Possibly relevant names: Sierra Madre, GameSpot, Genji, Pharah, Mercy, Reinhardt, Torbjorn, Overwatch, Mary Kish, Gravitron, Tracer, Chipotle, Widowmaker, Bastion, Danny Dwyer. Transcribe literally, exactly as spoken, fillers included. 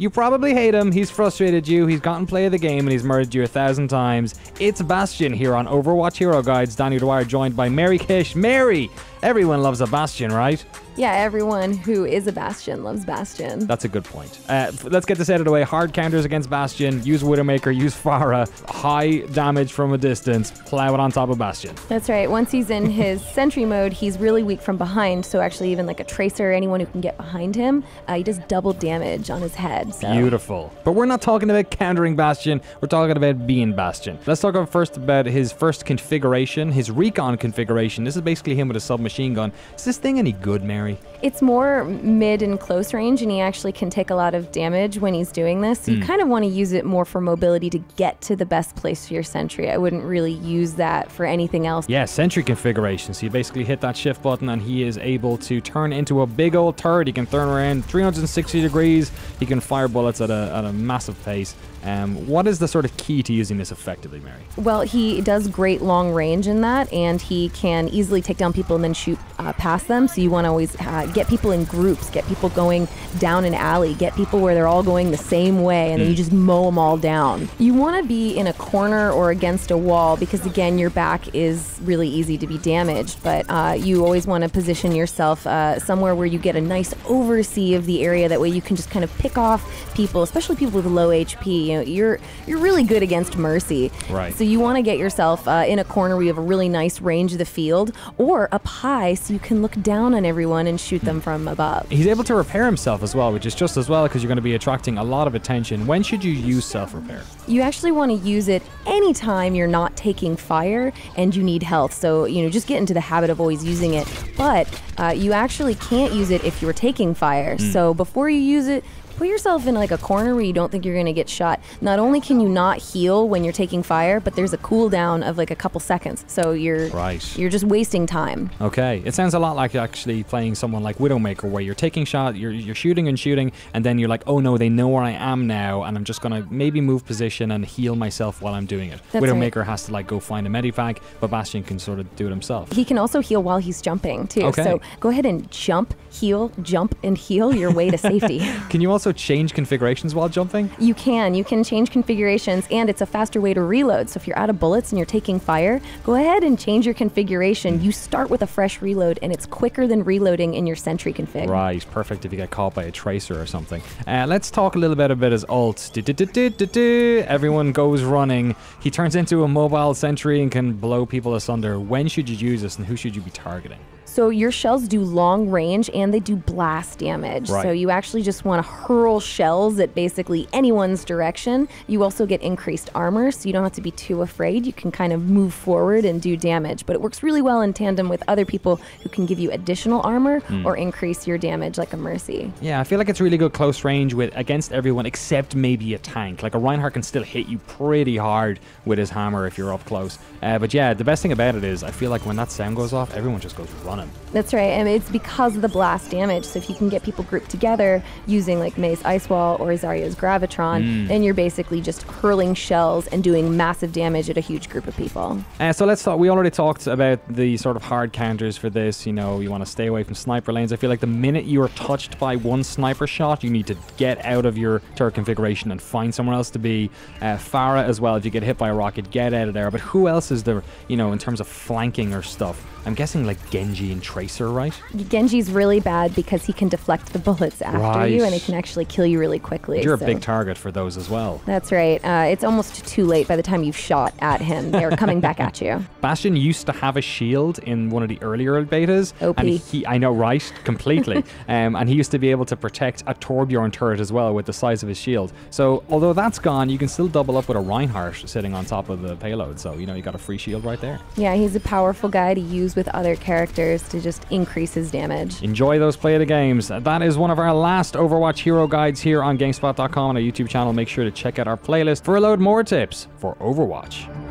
You probably hate him, he's frustrated you, he's gotten play of the game, and he's murdered you a thousand times. It's Bastion here on Overwatch Hero Guides. Danny Dwyer joined by Mary Kish. Mary! Everyone loves a Bastion, right? Yeah, everyone who is a Bastion loves Bastion. That's a good point. Uh, let's get this out of the way. Hard counters against Bastion. Use Widowmaker, use Pharah. High damage from a distance. Plow it on top of Bastion. That's right. Once he's in his sentry mode, he's really weak from behind, so actually even like a Tracer, anyone who can get behind him, uh, he does double damage on his head. So. Beautiful. But we're not talking about countering Bastion, we're talking about being Bastion. Let's talk about first about his first configuration, his recon configuration. This is basically him with a submachine gun. Is this thing any good, Mary? It's more mid and close range, and he actually can take a lot of damage when he's doing this. So mm. you kind of want to use it more for mobility to get to the best place for your sentry. I wouldn't really use that for anything else. Yeah, sentry configuration. So you basically hit that shift button and he is able to turn into a big old turret. He can turn around three hundred sixty degrees. He can fire bullets at a, at a massive pace. Um, what is the sort of key to using this effectively, Mary? Well, he does great long range in that, and he can easily take down people and then shoot uh, past them. So you want to always uh, get people in groups, get people going down an alley, get people where they're all going the same way, and mm. then you just mow them all down. You want to be in a corner or against a wall because, again, your back is really easy to be damaged, but uh, you always want to position yourself uh, somewhere where you get a nice oversee of the area. That way you can just kind of pick off people, especially people with low H P. You know, you're you're really good against Mercy, right? So you want to get yourself uh, in a corner where you have a really nice range of the field, or up high so you can look down on everyone and shoot them from above. He's able to repair himself as well, which is just as well because you're going to be attracting a lot of attention. When should you use self-repair? You actually want to use it anytime you're not taking fire and you need health. So you know, just get into the habit of always using it. But uh, you actually can't use it if you're taking fire. Mm. So before you use it, put yourself in like a corner where you don't think you're going to get shot. Not only can you not heal when you're taking fire, but there's a cooldown of like a couple seconds. So you're right. You're just wasting time. Okay. It sounds a lot like actually playing someone like Widowmaker where you're taking shot, you're, you're shooting and shooting, and then you're like, oh no, they know where I am now, and I'm just going to maybe move position and heal myself while I'm doing it. That's Widowmaker right. has to like go find a medivac, but Bastion can sort of do it himself. He can also heal while he's jumping too. Okay. So go ahead and jump, heal, jump, and heal your way to safety. Can you also change configurations while jumping? You can. You can change configurations, and it's a faster way to reload. So if you're out of bullets and you're taking fire, go ahead and change your configuration. You start with a fresh reload, and it's quicker than reloading in your sentry config. Right. Perfect if you get caught by a Tracer or something. Uh, let's talk a little bit about his ult. Do, do, do, do, do, do. Everyone goes running. He turns into a mobile sentry and can blow people asunder. When should you use this, and who should you be targeting? So your shells do long range, and they do blast damage. Right. So you actually just want to hurl shells at basically anyone's direction. You also get increased armor, so you don't have to be too afraid. You can kind of move forward and do damage. But it works really well in tandem with other people who can give you additional armor mm. or increase your damage like a Mercy. Yeah, I feel like it's really good close range with against everyone except maybe a tank. Like a Reinhardt can still hit you pretty hard with his hammer if you're up close. Uh, but yeah, the best thing about it is I feel like when that sound goes off, everyone just goes running. That's right, and it's because of the blast damage. So if you can get people grouped together using like May's Ice Wall or Zarya's Gravitron, mm. then you're basically just hurling shells and doing massive damage at a huge group of people. Uh, so let's talk, we already talked about the sort of hard counters for this. You know, you want to stay away from sniper lanes. I feel like the minute you are touched by one sniper shot, you need to get out of your turret configuration and find somewhere else to be. Uh, Pharah as well, if you get hit by a rocket, get out of there. But who else is there, you know, in terms of flanking or stuff? I'm guessing like Genji and Tracer, right? Genji's really bad because he can deflect the bullets after right. you, and he can actually kill you really quickly. You're so. a big target for those as well. That's right. Uh, it's almost too late by the time you've shot at him. They're coming back at you. Bastion used to have a shield in one of the earlier betas. O P. And he, I know, right? Completely. um, and he used to be able to protect a Torbjorn turret as well with the size of his shield. So although that's gone, you can still double up with a Reinhardt sitting on top of the payload. So, you know, you got a free shield right there. Yeah, he's a powerful guy to use with other characters to just increase his damage. Enjoy those play of the games. That is one of our last Overwatch Hero Guides here on GameSpot dot com and our YouTube channel. Make sure to check out our playlist for a load more tips for Overwatch.